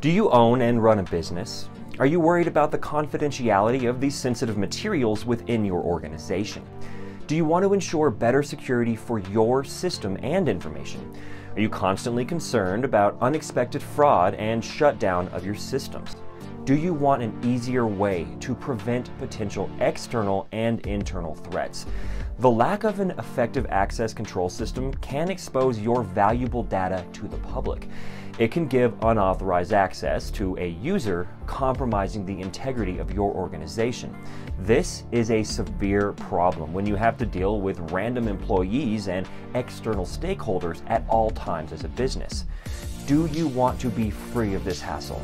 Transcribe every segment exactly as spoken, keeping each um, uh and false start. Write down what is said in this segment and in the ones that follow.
Do you own and run a business? Are you worried about the confidentiality of these sensitive materials within your organization? Do you want to ensure better security for your system and information? Are you constantly concerned about unexpected fraud and shutdown of your systems? Do you want an easier way to prevent potential external and internal threats? The lack of an effective access control system can expose your valuable data to the public. It can give unauthorized access to a user, compromising the integrity of your organization. This is a severe problem when you have to deal with random employees and external stakeholders at all times as a business. Do you want to be free of this hassle?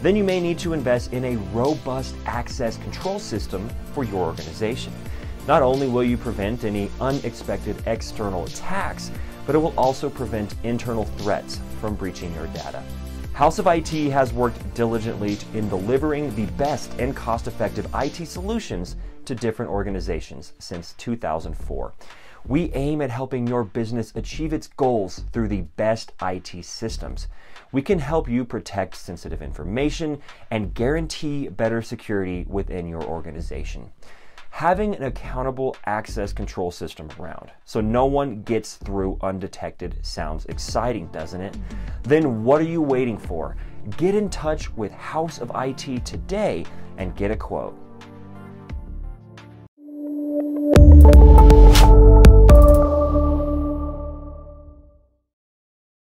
Then you may need to invest in a robust access control system for your organization. Not only will you prevent any unexpected external attacks, but it will also prevent internal threats from breaching your data. House of I T has worked diligently in delivering the best and cost-effective I T solutions to different organizations since two thousand four. We aim at helping your business achieve its goals through the best I T systems. We can help you protect sensitive information and guarantee better security within your organization. Having an accountable access control system around so no one gets through undetected sounds exciting, doesn't it? Then what are you waiting for? Get in touch with House of I T today and get a quote.